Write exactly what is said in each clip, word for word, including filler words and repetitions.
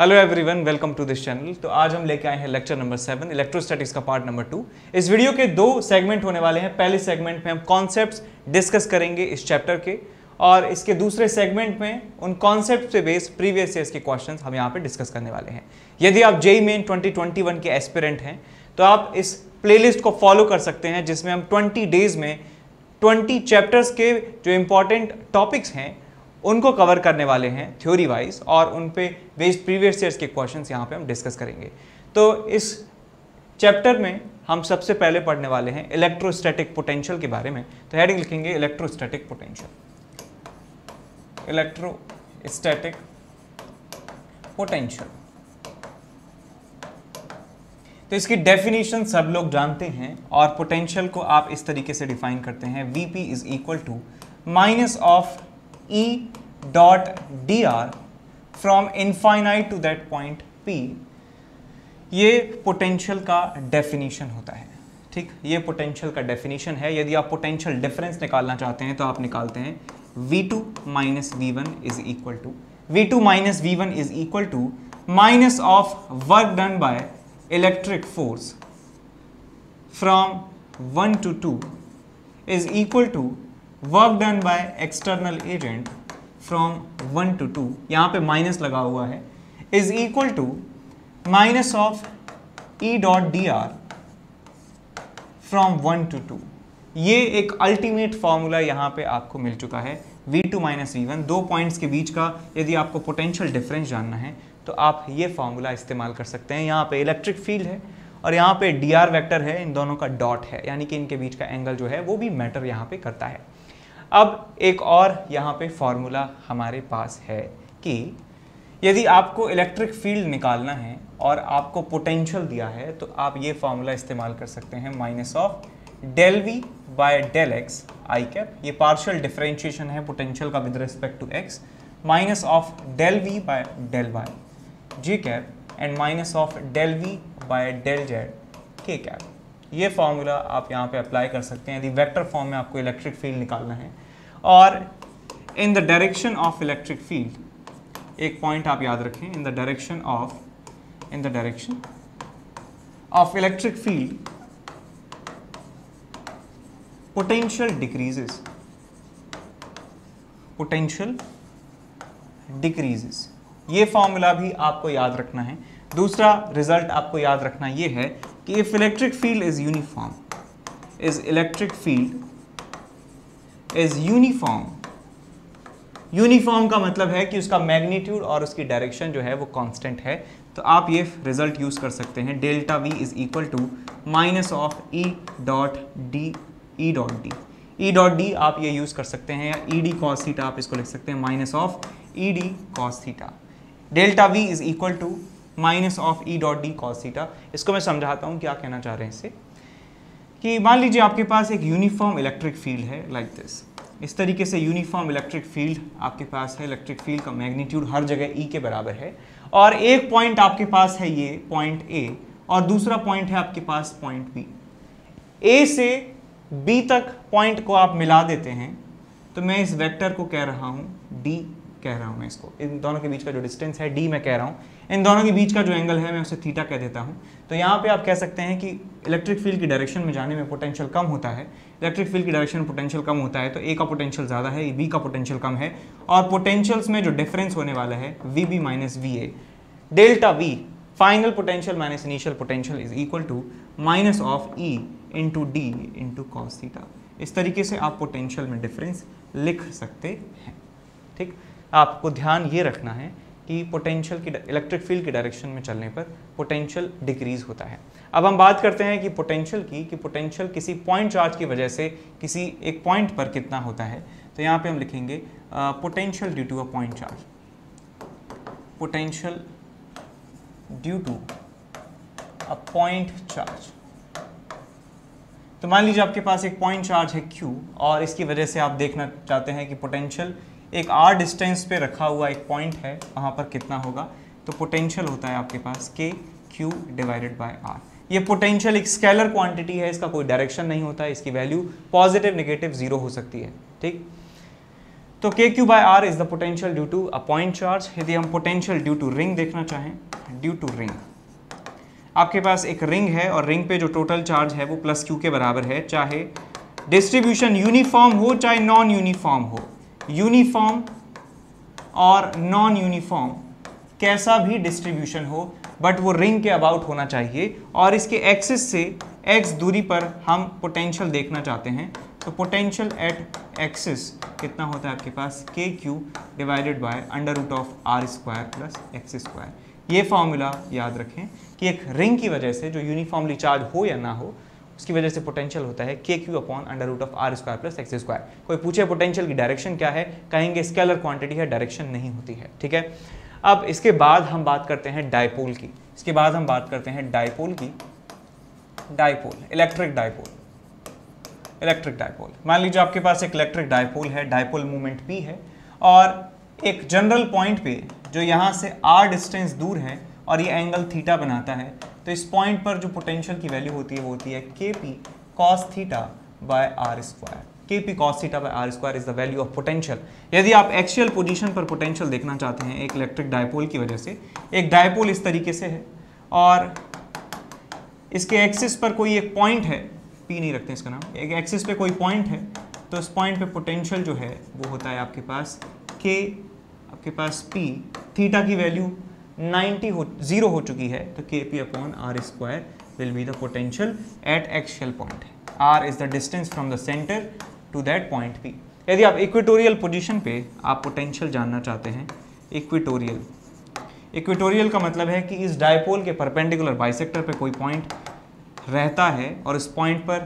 Hello everyone, welcome to this channel. तो आज हम लेके आए हैं लेक्चर नंबर सेवन, इलेक्ट्रोस्टैटिक्स का पार्ट नंबर टू। इस वीडियो के दो सेगमेंट होने वाले हैं। पहले सेगमेंट में हम कॉन्सेप्ट्स डिस्कस करेंगे इस चैप्टर के, और इसके दूसरे सेगमेंट में उन कॉन्सेप्ट से बेस्ड प्रीवियस ईयर्स के क्वेश्चंस हम यहाँ पे डिस्कस करने वाले हैं। यदि आप JEE Main twenty twenty one के एस्पिरेंट हैं तो आप इस प्लेलिस्ट को फॉलो कर सकते हैं, जिसमें हम ट्वेंटी डेज में ट्वेंटी चैप्टर्स के जो इम्पॉर्टेंट टॉपिक्स हैं उनको कवर करने वाले हैं थ्योरी वाइज, और उन पे बेस्ड प्रीवियस ईयर्स के क्वेश्चंस यहाँ पे हम डिस्कस करेंगे। तो इस चैप्टर में हम सबसे पहले पढ़ने वाले हैं इलेक्ट्रोस्टैटिक पोटेंशियल के बारे में। तो हेडिंग लिखेंगे इलेक्ट्रोस्टैटिक पोटेंशियल, इलेक्ट्रोस्टैटिक पोटेंशियल। तो इसकी डेफिनेशन सब लोग जानते हैं, और पोटेंशियल को आप इस तरीके से डिफाइन करते हैं, V P is equal to minus of E dot dr from infinite to that point P। ये पोटेंशियल का डेफिनेशन होता है। ठीक, ये पोटेंशियल का डेफिनेशन है। यदि आप पोटेंशियल डिफरेंस निकालना चाहते हैं तो आप निकालते हैं V two minus V one is equal to V two minus V one is equal to minus of work done by electric force from one to two is equal to work done by external agent from one to two, यहाँ पे minus लगा हुआ है, is equal to minus of E dot D R from one to two. ये एक ultimate formula यहाँ पे आपको मिल चुका है, V two minus V one. दो पॉइंट्स के बीच का यदि आपको पोटेंशियल डिफरेंस जानना है तो आप ये फार्मूला इस्तेमाल कर सकते हैं। यहाँ पे इलेक्ट्रिक फील्ड है और यहाँ पे डी आर वैक्टर है, इन दोनों का डॉट है, यानी कि इनके बीच का एंगल जो है वो भी मैटर यहाँ पे करता है। अब एक और यहाँ पे फॉर्मूला हमारे पास है कि यदि आपको इलेक्ट्रिक फील्ड निकालना है और आपको पोटेंशियल दिया है तो आप ये फार्मूला इस्तेमाल कर सकते हैं, minus of del V by del X I cap. ये पार्शियल डिफरेंशिएशन है पोटेंशियल का with respect to X, minus of del V by del Y J cap and minus of del V by del Z K cap. ये formula आप यहाँ पे apply कर सकते हैं यदि वेक्टर फॉर्म में आपको इलेक्ट्रिक फील्ड निकालना है। और in the direction of electric field, एक पॉइंट आप याद रखें, in the direction of in the direction of electric field potential decreases, potential decreases. ये फार्मूला भी आपको याद रखना है। दूसरा रिजल्ट आपको याद रखना ये है कि if electric field is uniform, is electric field is uniform, uniform का मतलब है कि उसका मैग्नीट्यूड और उसकी डायरेक्शन जो है वो कांस्टेंट है। तो आप ये रिजल्ट यूज कर सकते हैं, delta V is equal to minus of E dot D, E dot D, E dot D आप ये यूज कर सकते हैं, या ई डी कॉस थीटा आप इसको लिख सकते हैं, minus of E D cos theta. Delta V is equal to minus of E dot D cos theta. इसको मैं समझाता हूँ क्या कहना चाह रहे हैं इससे, कि मान लीजिए आपके पास एक यूनिफॉर्म इलेक्ट्रिक फील्ड है, लाइक like दिस, इस तरीके से यूनिफॉर्म इलेक्ट्रिक फील्ड आपके पास है। इलेक्ट्रिक फील्ड का मैग्नीट्यूड हर जगह ई के बराबर है, और एक पॉइंट आपके पास है ये पॉइंट ए, और दूसरा पॉइंट है आपके पास पॉइंट बी। ए से बी तक पॉइंट को आप मिला देते हैं तो मैं इस वेक्टर को कह रहा हूँ डी, कह रहा हूँ मैं इसको, इन दोनों के बीच का जो डिस्टेंस है डी मैं कह रहा हूँ, इन दोनों के बीच का जो एंगल है मैं उसे थीटा कह देता हूँ। तो यहाँ पे आप कह सकते हैं कि इलेक्ट्रिक फील्ड की डायरेक्शन में जाने में पोटेंशियल कम होता है, इलेक्ट्रिक फील्ड की डायरेक्शन में पोटेंशियल कम होता है, तो ए का पोटेंशियल ज़्यादा है, बी का पोटेंशियल कम है, और पोटेंशियल्स में जो डिफरेंस होने वाला है V B minus V A, delta V final potential minus initial potential is equal to minus of E into D into cos theta. इस तरीके से आप पोटेंशियल में डिफरेंस लिख सकते हैं। ठीक, आपको ध्यान ये रखना है कि पोटेंशियल की, इलेक्ट्रिक फील्ड की डायरेक्शन में चलने पर पोटेंशियल डिक्रीज होता है। अब हम बात करते हैं कि पोटेंशियल की, कि पोटेंशियल किसी पॉइंट चार्ज की वजह से किसी एक पॉइंट पर कितना होता है। तो यहाँ पे हम लिखेंगे potential due to a point charge, potential due to a point charge. तो मान लीजिए आपके पास एक पॉइंट चार्ज है क्यू, और इसकी वजह से आप देखना चाहते हैं कि पोटेंशियल एक आर डिस्टेंस पे रखा हुआ एक पॉइंट है, वहाँ पर कितना होगा। तो पोटेंशियल होता है आपके पास K Q divided by R. ये पोटेंशियल एक स्केलर क्वांटिटी है, इसका कोई डायरेक्शन नहीं होता है, इसकी वैल्यू पॉजिटिव नेगेटिव जीरो हो सकती है। ठीक, तो K Q by R is the potential due to a point charge. यदि हम पोटेंशियल ड्यू टू रिंग देखना चाहें, ड्यू टू रिंग, आपके पास एक रिंग है और रिंग पे जो टोटल चार्ज है वो प्लस क्यू के बराबर है, चाहे डिस्ट्रीब्यूशन यूनिफॉर्म हो चाहे नॉन यूनिफॉर्म हो। यूनिफॉर्म और नॉन यूनिफॉर्म कैसा भी डिस्ट्रीब्यूशन हो बट वो रिंग के अबाउट होना चाहिए, और इसके एक्सिस से एक्स दूरी पर हम पोटेंशियल देखना चाहते हैं। तो पोटेंशियल एट एक्सिस कितना होता है आपके पास, K Q divided by under root of R square plus X square. ये फॉर्मूला याद रखें कि एक रिंग की वजह से जो यूनिफॉर्मली चार्ज हो या ना हो उसकी वजह से पोटेंशियल होता है K Q upon under root of R square plus X square. कोई पूछे पोटेंशियल की डायरेक्शन क्या है, कहेंगे स्केलर क्वांटिटी है, डायरेक्शन नहीं होती है। ठीक है, अब इसके बाद हम बात करते हैं डायपोल की। इसके बाद हम बात करते हैं डायपोल की। Dipole, electric dipole, electric dipole. मान लीजिए आपके पास एक इलेक्ट्रिक डायपोल है, डायपोल मोमेंट P है, और एक जनरल पॉइंट पे जो यहाँ से R डिस्टेंस दूर है और ये एंगल थीटा बनाता है, तो इस पॉइंट पर जो पोटेंशियल की वैल्यू होती है वो होती है K P cos theta by R square. K P cos theta by R square is the value of potential. यदि आप एक्चुअल पोजीशन पर पोटेंशियल देखना चाहते हैं एक इलेक्ट्रिक डायपोल की वजह से, एक डायपोल इस तरीके से है और इसके एक्सिस पर कोई एक पॉइंट है, पी नहीं रखते इसका नाम, एक एक्सिस पे कोई पॉइंट है, तो इस पॉइंट पे पोटेंशियल जो है वो होता है आपके पास के, आपके पास पी, थीटा की वैल्यू नाइन्टी हो, जीरो हो चुकी है, तो K P upon R square will be the potential at axial point. R is the distance from the centre to that point P. यदि आप इक्वेटोरियल पोजिशन पे आप पोटेंशियल जानना चाहते हैं, इक्वेटोरियल, इक्वेटोरियल का मतलब है कि इस डायपोल के परपेंडिकुलर बाइसेक्टर पे कोई पॉइंट रहता है और इस पॉइंट पर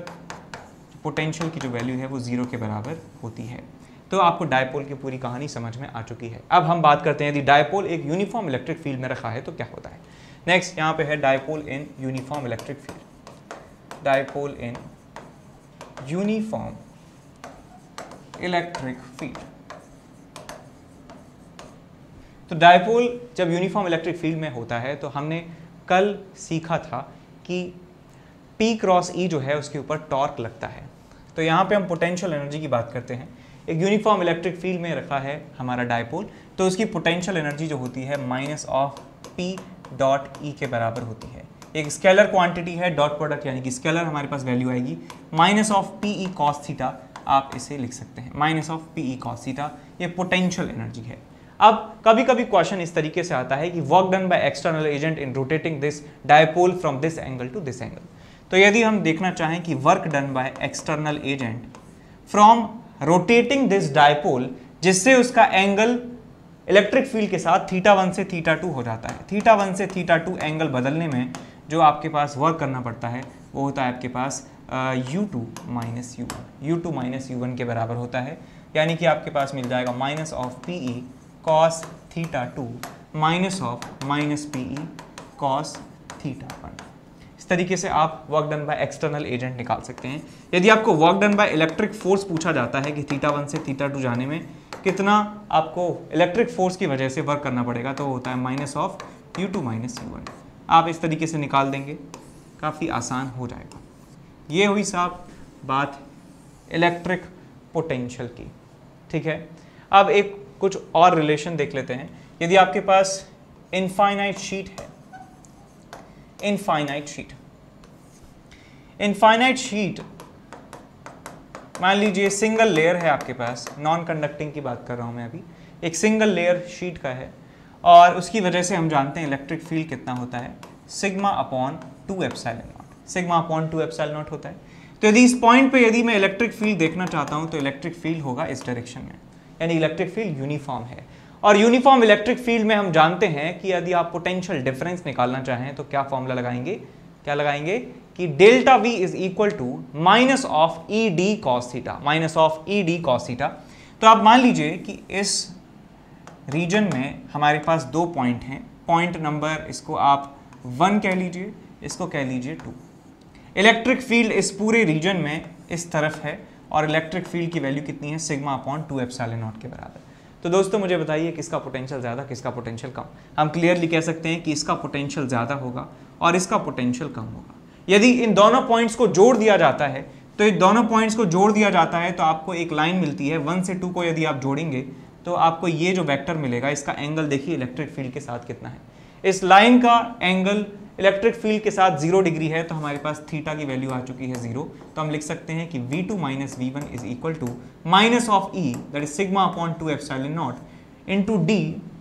पोटेंशियल की जो वैल्यू है वो जीरो के बराबर होती है। तो आपको डायपोल की पूरी कहानी समझ में आ चुकी है। अब हम बात करते हैं यदि डायपोल एक यूनिफॉर्म इलेक्ट्रिक फील्ड में रखा है तो क्या होता है। नेक्स्ट यहाँ पे है dipole in uniform electric field. Dipole in uniform electric field. तो डायपोल जब यूनिफॉर्म इलेक्ट्रिक फील्ड में होता है तो हमने कल सीखा था कि P क्रॉस E जो है उसके ऊपर टॉर्क लगता है। तो यहाँ पे हम पोटेंशियल एनर्जी की बात करते हैं। एक यूनिफॉर्म इलेक्ट्रिक फील्ड में रखा है हमारा डायपोल, तो उसकी पोटेंशियल एनर्जी जो होती है minus of P dot E के बराबर होती है। एक स्केलर क्वांटिटी है, डॉट प्रोडक्ट यानी कि स्केलर हमारे पास वैल्यू आएगी minus of P E cos theta, आप इसे लिख सकते हैं minus of P E cos theta. ये पोटेंशियल एनर्जी है। अब कभी कभी क्वेश्चन इस तरीके से आता है कि work done by external agent in rotating this dipole from this angle to this angle. तो यदि हम देखना चाहें कि work done by external agent from rotating this dipole, जिससे उसका एंगल इलेक्ट्रिक फील्ड के साथ थीटा वन से थीटा टू हो जाता है, थीटा वन से थीटा टू एंगल बदलने में जो आपके पास वर्क करना पड़ता है वो होता है आपके पास U two minus U one, U two minus U one के बराबर होता है। यानी कि आपके पास मिल जाएगा minus of P E cos theta two minus of minus P E cos theta one. तरीके से आप work done by external agent निकाल सकते हैं। यदि आपको work done by electric force पूछा जाता है कि थीटा वन से थीटा टू जाने में कितना आपको इलेक्ट्रिक फोर्स की वजह से वर्क करना पड़ेगा, तो होता है minus of U two minus U one. आप इस तरीके से निकाल देंगे, काफ़ी आसान हो जाएगा। ये हुई साहब बात इलेक्ट्रिक पोटेंशियल की। ठीक है, अब एक कुछ और रिलेशन देख लेते हैं। यदि आपके पास इनफाइनाइट शीट है, इनफाइनाइट शीट, इनफाइनाइट शीट मान लीजिए सिंगल लेयर है आपके पास, नॉन कंडक्टिंग की बात कर रहा हूँ मैं अभी, एक सिंगल लेयर शीट का है और उसकी वजह से हम जानते हैं इलेक्ट्रिक फील्ड कितना होता है, sigma upon two epsilon naught, sigma upon two epsilon naught होता है। तो यदि इस पॉइंट पे यदि मैं इलेक्ट्रिक फील्ड देखना चाहता हूँ तो इलेक्ट्रिक फील्ड होगा इस डायरेक्शन में, यानी इलेक्ट्रिक फील्ड यूनिफॉर्म है। और यूनिफॉर्म इलेक्ट्रिक फील्ड में हम जानते हैं कि यदि आप पोटेंशियल डिफरेंस निकालना चाहें तो क्या फॉर्मूला लगाएंगे, क्या लगाएंगे कि delta V is equal to minus of E D cos theta, minus of E D cos theta. तो आप मान लीजिए कि इस रीजन में हमारे पास दो पॉइंट हैं, पॉइंट नंबर इसको आप वन कह लीजिए, इसको कह लीजिए टू। इलेक्ट्रिक फील्ड इस पूरे रीजन में इस तरफ है और इलेक्ट्रिक फील्ड की वैल्यू कितनी है, sigma upon two epsilon naught के बराबर। तो दोस्तों मुझे बताइए किसका पोटेंशियल ज़्यादा, किसका पोटेंशियल कम। हम क्लियरली कह सकते हैं कि इसका पोटेंशियल ज़्यादा होगा और इसका पोटेंशियल कम होगा। यदि इन दोनों पॉइंट्स को जोड़ दिया जाता है तो ये दोनों पॉइंट्स को जोड़ दिया जाता है तो आपको एक लाइन मिलती है। वन से टू को यदि आप जोड़ेंगे तो आपको ये जो वेक्टर मिलेगा इसका एंगल देखिए इलेक्ट्रिक फील्ड के साथ कितना है। इस लाइन का एंगल इलेक्ट्रिक फील्ड के साथ जीरो डिग्री है तो हमारे पास थीटा की वैल्यू आ चुकी है जीरो। तो हम लिख सकते हैं कि V two minus V one is equal to minus of E that is sigma upon two epsilon naught into D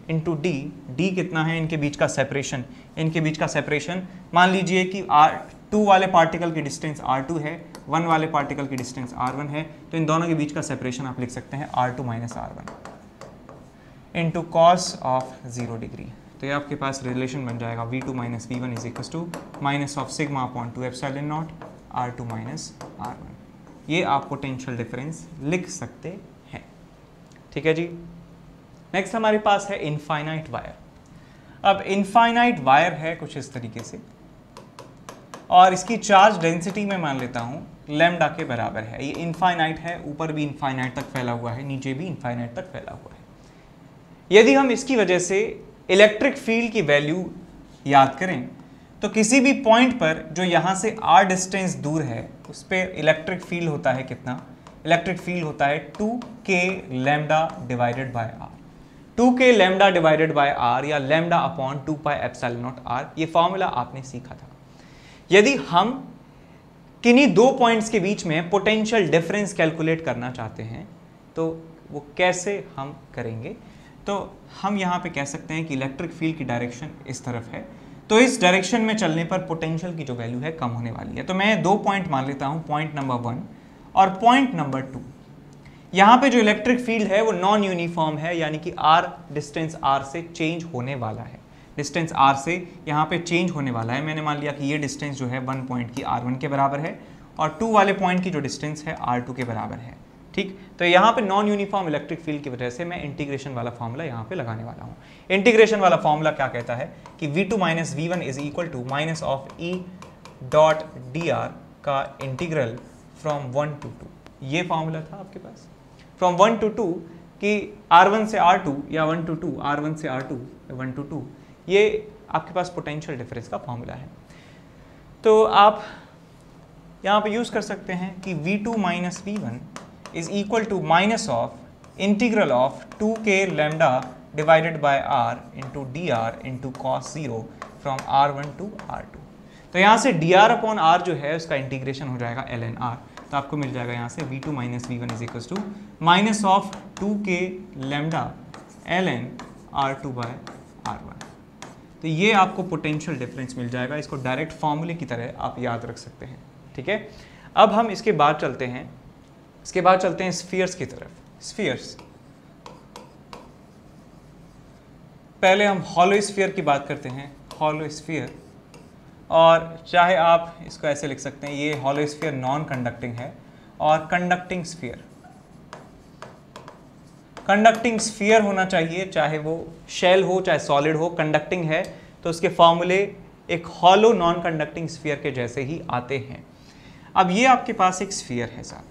into D D कितना है इनके बीच का सेपरेशन इनके बीच का सेपरेशन मान लीजिए कि आर टू वाले पार्टिकल की डिस्टेंस आर टू है, वन वाले पार्टिकल की डिस्टेंस आर वन है, तो इन दोनों के बीच का सेपरेशन आप लिख सकते हैं R two minus R one into cos of zero degree. तो ये आपके पास रिलेशन बन जाएगा V two minus V one is equal to minus of sigma upon two epsilon naught R two minus R one. ये आप potential difference लिख सकते हैं, ठीक है जी। नेक्स्ट हमारे पास है इनफाइनाइट वायर। अब इनफाइनाइट वायर है कुछ इस तरीके से और इसकी चार्ज डेंसिटी में मान लेता हूँ लैम्डा के बराबर है। ये इनफाइनाइट है, ऊपर भी इनफाइनाइट तक फैला हुआ है, नीचे भी इनफाइनाइट तक फैला हुआ है। यदि हम इसकी वजह से इलेक्ट्रिक फील्ड की वैल्यू याद करें तो किसी भी पॉइंट पर जो यहाँ से r डिस्टेंस दूर है उस पर इलेक्ट्रिक फील्ड होता है कितना, इलेक्ट्रिक फील्ड होता है two K lambda divided by R. Two K lambda divided by R या lambda upon two pi epsilon naught R, ये फॉर्मूला आपने सीखा था। यदि हम किन्हीं दो पॉइंट्स के बीच में पोटेंशियल डिफरेंस कैलकुलेट करना चाहते हैं तो वो कैसे हम करेंगे, तो हम यहाँ पे कह सकते हैं कि इलेक्ट्रिक फील्ड की डायरेक्शन इस तरफ है तो इस डायरेक्शन में चलने पर पोटेंशियल की जो वैल्यू है कम होने वाली है। तो मैं दो पॉइंट मान लेता हूँ, पॉइंट नंबर वन और पॉइंट नंबर टू। यहाँ पे जो इलेक्ट्रिक फील्ड है वो नॉन यूनिफॉर्म है, यानी कि आर डिस्टेंस आर से चेंज होने वाला है, डिस्टेंस आर से यहाँ पे चेंज होने वाला है। मैंने मान लिया कि ये डिस्टेंस जो है वन पॉइंट की आर वन के बराबर है और टू वाले पॉइंट की जो डिस्टेंस है आर टू के बराबर है, ठीक। तो यहाँ पे नॉन यूनिफॉर्म इलेक्ट्रिक फील्ड की वजह से मैं इंटीग्रेशन वाला फॉर्मूला यहाँ पे लगाने वाला हूँ। इंटीग्रेशन वाला फॉर्मूला क्या कहता है कि V two minus V one is equal to minus of E dot D R का integral from one to two. ये फॉर्मूला था आपके पास फ्रॉम वन टू टू कि आर वन से आर टू या one to two R one से R two one to two, ये आपके पास पोटेंशियल डिफरेंस का फॉर्मूला है। तो आप यहाँ पे यूज़ कर सकते हैं कि V two minus V one is equal to minus of integral of two K lambda divided by R into D R into cos zero from R one to R two. तो यहाँ से D R upon are जो है उसका integration हो जाएगा L N are. तो आपको मिल जाएगा यहाँ से V two minus V one is equal to minus of two K lambda L N R two by R one. तो ये आपको पोटेंशियल डिफरेंस मिल जाएगा, इसको डायरेक्ट फॉर्मूले की तरह आप याद रख सकते हैं, ठीक है। अब हम इसके बाद चलते हैं इसके बाद चलते हैं स्फीयर्स की तरफ। स्फीयर्स, पहले हम हॉलो स्फीयर की बात करते हैं, हॉलो स्फीयर। और चाहे आप इसको ऐसे लिख सकते हैं, ये हॉलो स्फीयर नॉन कंडक्टिंग है और कंडक्टिंग स्फीयर कंडक्टिंग स्फीयर होना चाहिए, चाहे वो शेल हो चाहे सॉलिड हो, कंडक्टिंग है तो उसके फॉर्मूले एक हॉलो नॉन कंडक्टिंग स्फीयर के जैसे ही आते हैं। अब ये आपके पास एक स्फीयर है साहब,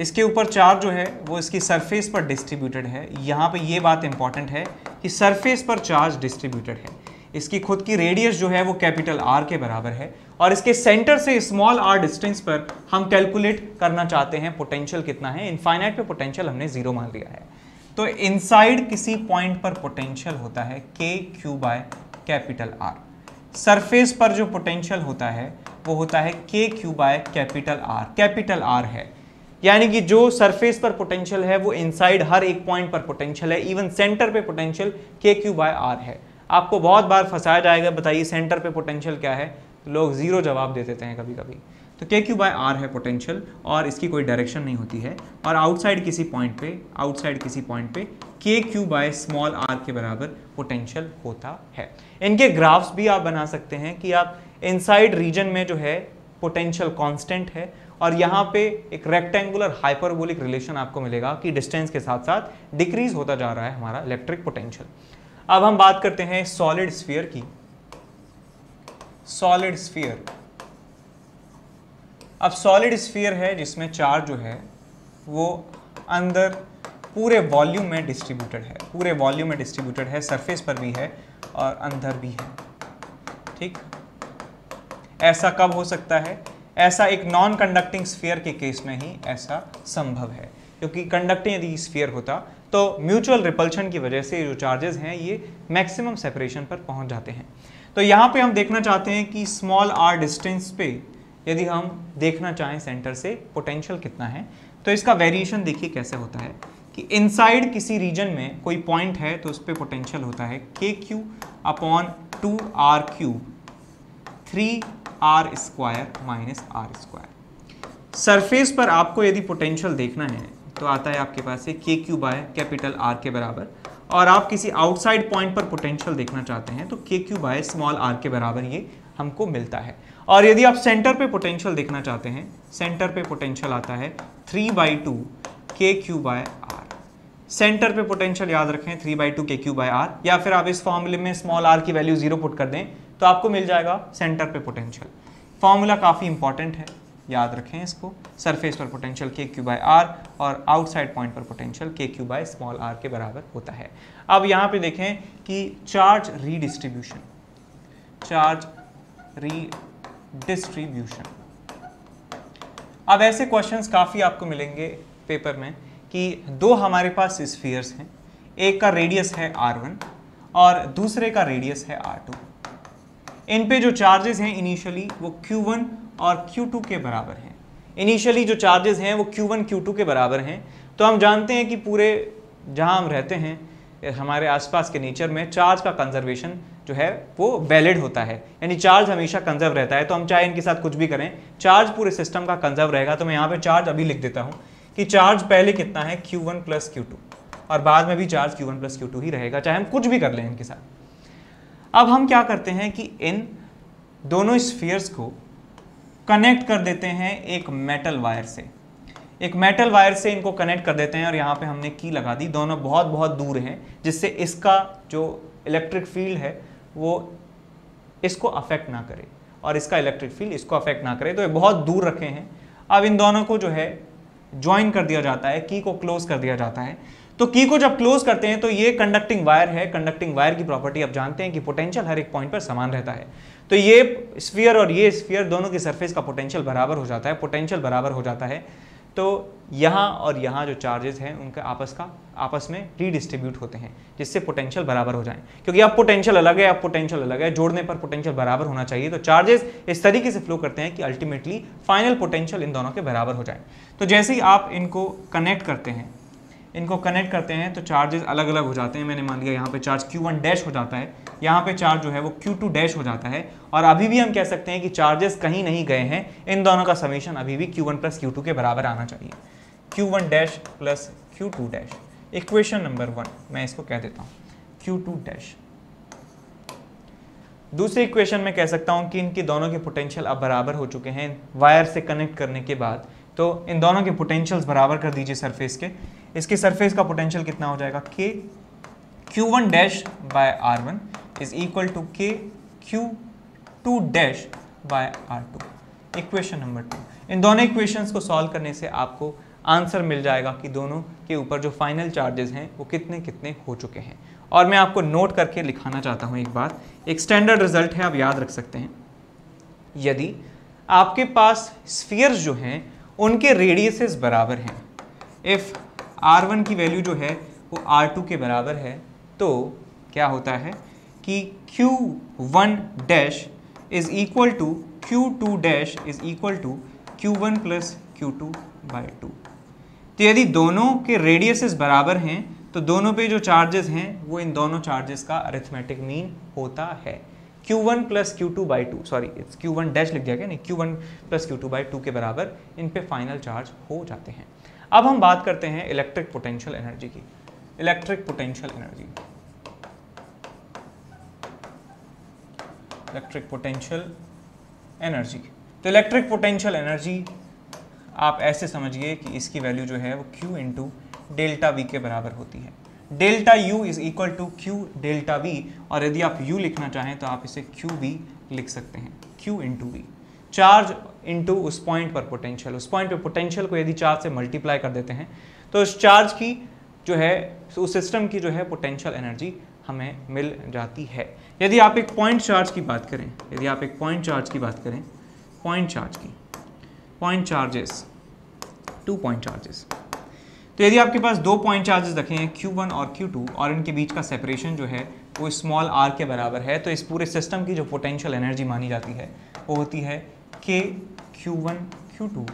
इसके ऊपर चार्ज जो है वो इसकी सरफेस पर डिस्ट्रीब्यूटेड है। यहाँ पे ये बात इंपॉर्टेंट है कि सरफेस पर चार्ज डिस्ट्रीब्यूटेड है, इसकी खुद की रेडियस जो है वो कैपिटल आर के बराबर है और इसके सेंटर से स्मॉल आर डिस्टेंस पर हम कैलकुलेट करना चाहते हैं पोटेंशियल कितना है। इनफाइनाइट पे पोटेंशियल हमने जीरो मान लिया है, तो इनसाइड किसी पॉइंट पर पोटेंशियल होता है K Q by capital R. Surface पर जो पोटेंशियल होता है वो होता है K Q by capital R, capital R है यानी कि जो सरफेस पर पोटेंशियल है वो इनसाइड हर एक पॉइंट पर पोटेंशियल है, इवन सेंटर पे potential K Q by R है। आपको बहुत बार फंसाया जाएगा, बताइए सेंटर पे पोटेंशियल क्या है, लोग जीरो जवाब दे देते हैं कभी कभी। तो के क्यू बाय आर है पोटेंशियल और इसकी कोई डायरेक्शन नहीं होती है और आउटसाइड किसी पॉइंट पे आउटसाइड किसी पॉइंट पे K Q by small R के बराबर पोटेंशियल होता है। इनके ग्राफ्स भी आप बना सकते हैं कि आप इनसाइड रीजन में जो है पोटेंशियल कांस्टेंट है और यहाँ पे एक रेक्टेंगुलर हाइपरबोलिक रिलेशन आपको मिलेगा कि डिस्टेंस के साथ साथ डिक्रीज होता जा रहा है हमारा इलेक्ट्रिक पोटेंशियल। अब हम बात करते हैं सॉलिड स्फीयर की। सॉलिड स्फीयर, अब सॉलिड स्फीयर है जिसमें चार्ज जो है वो अंदर पूरे वॉल्यूम में डिस्ट्रीब्यूटेड है, पूरे वॉल्यूम में डिस्ट्रीब्यूटेड है, सरफेस पर भी है और अंदर भी है, ठीक। ऐसा कब हो सकता है? ऐसा एक नॉन कंडक्टिंग स्फीयर के केस में ही ऐसा संभव है, क्योंकि कंडक्टिंग यदि स्फीयर होता तो म्यूचुअल रिपल्शन की वजह से जो चार्जेस हैं ये मैक्सिमम सेपरेशन पर पहुंच जाते हैं। तो यहाँ पे हम देखना चाहते हैं कि स्मॉल आर डिस्टेंस पे यदि हम देखना चाहें सेंटर से पोटेंशियल कितना है, तो इसका वेरिएशन देखिए कैसे होता है कि इनसाइड किसी रीजन में कोई पॉइंट है तो उस पर पोटेंशियल होता है K Q upon two R cube three R square minus R square. Surface पर आपको यदि पोटेंशियल देखना है तो आता है आपके पास से के क्यू बाय कैपिटल आर के बराबर, और आप किसी आउटसाइड पॉइंट पर पोटेंशियल देखना चाहते हैं तो K Q by small R के बराबर ये हमको मिलता है। और यदि आप सेंटर पे पोटेंशियल देखना चाहते हैं, सेंटर पे पोटेंशियल आता है three by two K Q by R. Centre पे पोटेंशियल याद रखें three by two K Q by R, या फिर आप इस फॉर्मूले में स्मॉल आर की वैल्यू जीरो पुट कर दें तो आपको मिल जाएगा सेंटर पे पोटेंशियल। फॉर्मूला काफ़ी इंपॉर्टेंट है, याद रखें इसको। सरफेस पर potential K Q by R और आउटसाइड पॉइंट पर potential K Q by small R के बराबर होता है। अब यहाँ पे देखें कि चार्ज रीडिस्ट्रीब्यूशन चार्ज रीडिस्ट्रीब्यूशन अब ऐसे क्वेश्चंस काफ़ी आपको मिलेंगे पेपर में कि दो हमारे पास स्फीयर्स हैं, एक का रेडियस है आर वन और दूसरे का रेडियस है आर टू। इन पे जो चार्जेस हैं इनिशियली वो क्यू वन और क्यू टू के बराबर हैं। इनिशियली जो चार्जेस हैं वो क्यू वन क्यू टू के बराबर हैं। तो हम जानते हैं कि पूरे जहां हम रहते हैं हमारे आसपास के नेचर में चार्ज का कंजर्वेशन जो है वो वैलिड होता है, यानी चार्ज हमेशा कंजर्व रहता है। तो हम चाहे इनके साथ कुछ भी करें चार्ज पूरे सिस्टम का कंजर्व रहेगा। तो मैं यहाँ पर चार्ज अभी लिख देता हूँ कि चार्ज पहले कितना है Q one plus Q two, और बाद में भी charge Q one plus Q two ही रहेगा चाहे हम कुछ भी कर लें इनके साथ। अब हम क्या करते हैं कि इन दोनों स्फीयर्स को कनेक्ट कर देते हैं एक मेटल वायर से, एक मेटल वायर से इनको कनेक्ट कर देते हैं, और यहाँ पे हमने की लगा दी। दोनों बहुत बहुत दूर हैं जिससे इसका जो इलेक्ट्रिक फील्ड है वो इसको अफेक्ट ना करे और इसका इलेक्ट्रिक फील्ड इसको अफेक्ट ना करे, तो ये बहुत दूर रखे हैं। अब इन दोनों को जो है ज्वाइन कर दिया जाता है, की को क्लोज कर दिया जाता है। तो की को जब क्लोज करते हैं तो ये कंडक्टिंग वायर है। कंडक्टिंग वायर की प्रॉपर्टी आप जानते हैं कि पोटेंशियल हर एक पॉइंट पर समान रहता है। तो ये स्फीयर और ये स्फीयर दोनों की सरफेस का पोटेंशियल बराबर हो जाता है, पोटेंशियल बराबर हो जाता है। तो यहाँ और यहाँ जो चार्जेस हैं उनका आपस का आपस में रीडिस्ट्रीब्यूट होते हैं जिससे पोटेंशियल बराबर हो जाए, क्योंकि अब पोटेंशियल अलग है अब पोटेंशियल अलग है, जोड़ने पर पोटेंशियल बराबर होना चाहिए। तो चार्जेस इस तरीके से फ्लो करते हैं कि अल्टीमेटली फाइनल पोटेंशियल इन दोनों के बराबर हो जाए। तो जैसे ही आप इनको कनेक्ट करते हैं इनको कनेक्ट करते हैं तो चार्जेस अलग अलग हो जाते हैं। मैंने मान लिया यहाँ पे चार्ज क्यू वन डैश हो जाता है, यहाँ पे चार्ज जो है वो क्यू टू डैश हो जाता है, और अभी भी हम कह सकते हैं कि चार्जेस कहीं नहीं गए हैं। इन दोनों का समेशन अभी भी Q one plus Q two के बराबर आना चाहिए। Q one dash plus Q two dash, equation number one मैं इसको कह देता हूँ क्यू टू डैश। दूसरे इक्वेशन में कह सकता हूँ कि इनकी दोनों के पोटेंशियल अब बराबर हो चुके हैं वायर से कनेक्ट करने के बाद। तो इन दोनों के पोटेंशियल्स बराबर कर दीजिए सरफेस के। इसके सरफेस का पोटेंशियल कितना हो जाएगा K Q one dash by R one is equal to K Q two dash by R two. Equation number two. इन दोनों इक्वेशंस को सॉल्व करने से आपको आंसर मिल जाएगा कि दोनों के ऊपर जो फाइनल चार्जेस हैं वो कितने कितने हो चुके हैं। और मैं आपको नोट करके लिखाना चाहता हूँ एक बार, एक स्टैंडर्ड रिजल्ट है आप याद रख सकते हैं। यदि आपके पास स्फीयर्स जो हैं उनके रेडियसेस बराबर हैं, इफ़ आर वन की वैल्यू जो है वो आर टू के बराबर है, तो क्या होता है कि Q one dash is equal to Q two dash is equal to Q one plus Q two by two. तो यदि दोनों के रेडियसेस बराबर हैं तो दोनों पे जो चार्जेस हैं वो इन दोनों चार्जेस का अरिथमेटिक मीन होता है। Q one plus Q two by two, sorry it's Q one dash लिख दिया गया नहीं, Q one plus Q two by two के बराबर इन पे फाइनल चार्ज हो जाते हैं। अब हम बात करते हैं इलेक्ट्रिक पोटेंशियल एनर्जी की। Electric potential energy electric potential energy तो इलेक्ट्रिक पोटेंशियल एनर्जी आप ऐसे समझिए कि इसकी वैल्यू जो है वो क्यू इंटू डेल्टा वी के बराबर होती है। Delta U is equal to Q delta V, और यदि आप U लिखना चाहें तो आप इसे क्यू वी लिख सकते हैं, Q into V. Charge into उस पॉइंट पर पोटेंशियल, उस पॉइंट पर पोटेंशियल को यदि चार्ज से मल्टीप्लाई कर देते हैं तो उस चार्ज की जो है उस सिस्टम की जो है पोटेंशियल एनर्जी हमें मिल जाती है। यदि आप एक पॉइंट चार्ज की बात करें यदि आप एक पॉइंट चार्ज की बात करें पॉइंट चार्ज की point charges, two point charges. तो यदि आपके पास दो पॉइंट चार्जेस रखे हैं क्यू वन और क्यू टू और इनके बीच का सेपरेशन जो है वो स्मॉल आर के बराबर है, तो इस पूरे सिस्टम की जो पोटेंशियल एनर्जी मानी जाती है वो होती है K Q one Q two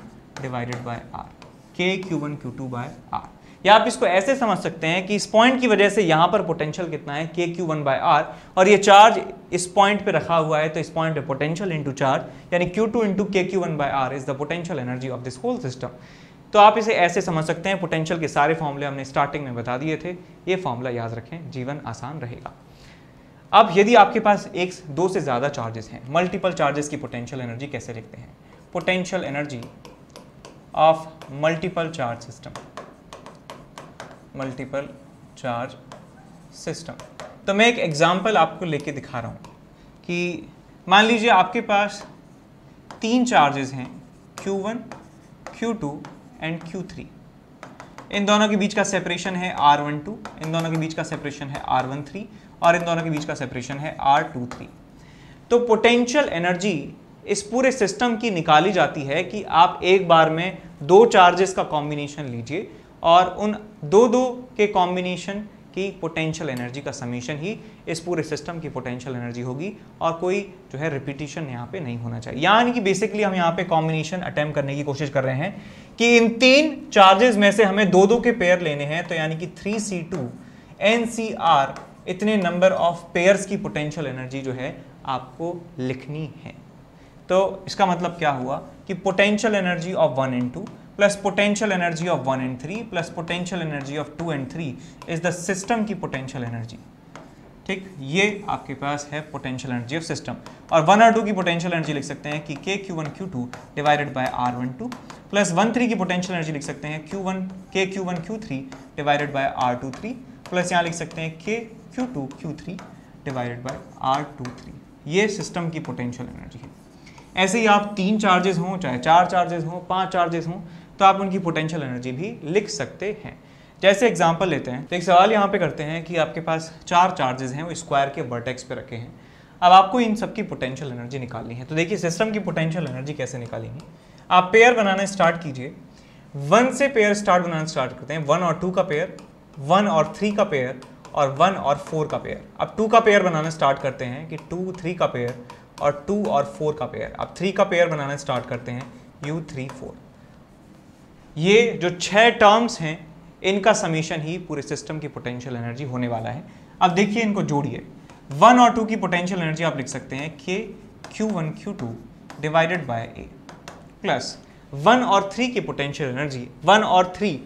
divided by R, K Q one Q two by R. या आप इसको ऐसे समझ सकते हैं कि इस पॉइंट की वजह से यहाँ पर पोटेंशियल कितना है, K Q one by R, और ये चार्ज इस पॉइंट पे रखा हुआ है, तो इस पॉइंट पे पोटेंशियल इंटू चार्ज यानी Q two into K Q one by R is the potential energy of this whole system. तो आप इसे ऐसे समझ सकते हैं। पोटेंशियल के सारे फॉर्मूले हमने स्टार्टिंग में बता दिए थे, ये फॉर्मूला याद रखें, जीवन आसान रहेगा। अब यदि आपके पास एक दो से ज़्यादा चार्जेस हैं, मल्टीपल चार्जेस की पोटेंशियल एनर्जी कैसे लिखते हैं? Potential energy of multiple charge system, multiple charge system. तो मैं एक एग्जांपल आपको लेके दिखा रहा हूँ कि मान लीजिए आपके पास तीन चार्जेस हैं Q one, Q two and Q three. इन दोनों के बीच का सेपरेशन है आर वन टू, इन दोनों के बीच का सेपरेशन है आर वन थ्री और इन दोनों के बीच का सेपरेशन है आर टू थ्री। तो पोटेंशियल एनर्जी इस पूरे सिस्टम की निकाली जाती है कि आप एक बार में दो चार्जेस का कॉम्बिनेशन लीजिए और उन दो दो के कॉम्बिनेशन की पोटेंशियल एनर्जी का समेशन ही इस पूरे सिस्टम की पोटेंशियल एनर्जी होगी और कोई जो है रिपीटिशन यहाँ पे नहीं होना चाहिए। यानी कि बेसिकली हम यहाँ पे कॉम्बिनेशन अटेम्प्ट करने की कोशिश कर रहे हैं कि इन तीन चार्जेस में से हमें दो दो के पेयर लेने हैं, तो यानी कि three C two N C R इतने नंबर ऑफ पेयर्स की पोटेंशियल एनर्जी जो है आपको लिखनी है। तो इसका मतलब क्या हुआ कि potential energy of one and two plus potential energy of one and three plus potential energy of two and three is the system की पोटेंशियल एनर्जी। ठीक, ये आपके पास है पोटेंशियल एनर्जी ऑफ सिस्टम। और वन और टू की potential energy लिख सकते हैं कि K Q one Q two divided by R one two plus one three की पोटेंशियल एनर्जी लिख सकते हैं Q one K Q one Q three divided by R two three plus यहाँ लिख सकते हैं K Q two Q three divided by R two three. ये system की पोटेंशियल एनर्जी है। ऐसे ही आप तीन चार्जेस हों, चाहे चार चार्जेस हों, पांच चार्जेस हों, तो आप उनकी पोटेंशियल एनर्जी भी लिख सकते हैं। जैसे एग्जांपल लेते हैं तो एक सवाल यहाँ पे करते हैं कि आपके पास चार चार्जेस हैं, वो स्क्वायर के वर्टेक्स पे रखे हैं। अब आपको इन सब की पोटेंशियल एनर्जी निकालनी है। तो देखिए सिस्टम की पोटेंशियल एनर्जी कैसे निकालेंगे। आप पेयर बनाना स्टार्ट कीजिए, वन से पेयर स्टार्ट बनाना स्टार्ट करते हैं, वन और टू का पेयर, वन और थ्री का पेयर और वन और फोर का पेयर। अब टू का पेयर बनाना स्टार्ट करते हैं कि टू थ्री का पेयर और टू और फोर का पेयर। अब थ्री का पेयर बनाना स्टार्ट करते हैं यू थ्री फोर। ये जो छह टर्म्स हैं इनका समेशन ही पूरे सिस्टम की पोटेंशियल एनर्जी होने वाला है। अब देखिए इनको जोड़िए। वन और टू की पोटेंशियल एनर्जी आप लिख सकते हैं K Q one Q two divided by A plus one और थ्री की पोटेंशियल एनर्जी। वन और थ्री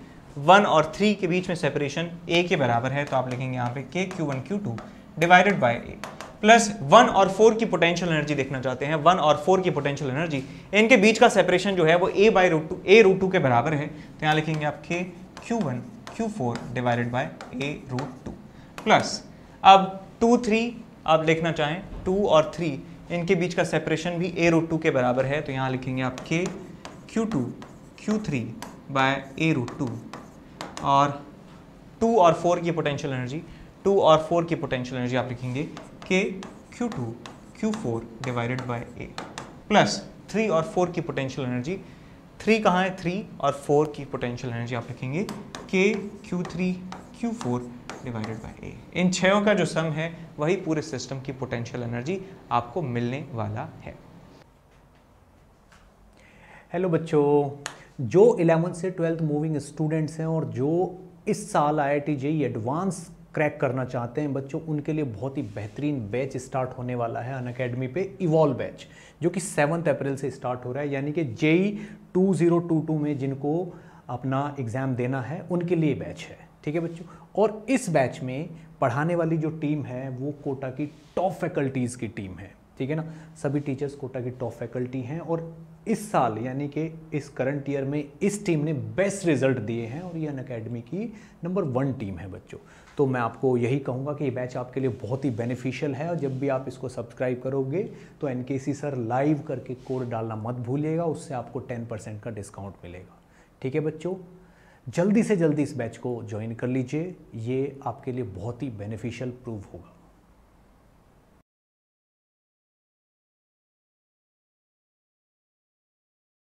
वन और थ्री के बीच में सेपरेशन ए के बराबर है, तो आप लिखेंगे यहाँ पे K Q one Q two divided by A plus one और फोर की पोटेंशियल एनर्जी देखना चाहते हैं। वन और फोर की पोटेंशियल एनर्जी, इनके बीच का सेपरेशन जो है वो A by root two A root two के बराबर है, तो यहाँ लिखेंगे आप K Q one Q four divided by A root two plus अब टू थ्री आप लिखना चाहें, टू और थ्री इनके बीच का सेपरेशन भी ए रूट टू के बराबर है, तो यहाँ लिखेंगे आप K Q two Q three by A root two. और टू और फोर की पोटेंशियल एनर्जी, टू और फोर की पोटेंशियल एनर्जी आप लिखेंगे K Q two Q four divided by A plus three और फोर की पोटेंशियल एनर्जी। थ्री कहाँ है, थ्री और फोर की पोटेंशियल एनर्जी आप लिखेंगे K Q three Q four divided by A. इन छयों का जो सम है वही पूरे सिस्टम की पोटेंशियल एनर्जी आपको मिलने वाला है। हेलो बच्चों, जो इलेवंथ से ट्वेल्थ मूविंग स्टूडेंट्स हैं और जो इस साल I I T JEE advance crack करना चाहते हैं बच्चों, उनके लिए बहुत ही बेहतरीन बैच स्टार्ट होने वाला है अनअकैडमी पे, इवॉल्व बैच, जो कि सेवन्थ अप्रैल से स्टार्ट हो रहा है। यानी कि JEE two zero two two में जिनको अपना एग्ज़ाम देना है उनके लिए बैच है। ठीक है बच्चों, और इस बैच में पढ़ाने वाली जो टीम है वो कोटा की टॉप फैकल्टीज़ की टीम है। ठीक है ना, सभी टीचर्स कोटा की टॉप फैकल्टी हैं और इस साल यानी कि इस करंट ईयर में इस टीम ने बेस्ट रिजल्ट दिए हैं और ये अनअकैडमी की नंबर वन टीम है बच्चों। तो मैं आपको यही कहूँगा कि ये बैच आपके लिए बहुत ही बेनिफिशियल है और जब भी आप इसको सब्सक्राइब करोगे तो एनकेसी सर लाइव करके कोड डालना मत भूलिएगा, उससे आपको टेन परसेंट का डिस्काउंट मिलेगा। ठीक है बच्चों, जल्दी से जल्दी इस बैच को ज्वाइन कर लीजिए, ये आपके लिए बहुत ही बेनिफिशियल प्रूव होगा।